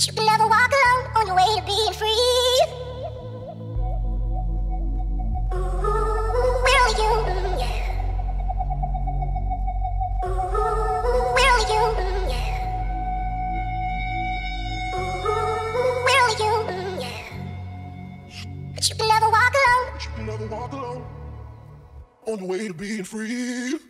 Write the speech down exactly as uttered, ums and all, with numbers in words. But you can never walk alone on your way to being free. Where are you? Where are you? Where are you? But you can never walk alone. But you can never walk alone on your way to being free.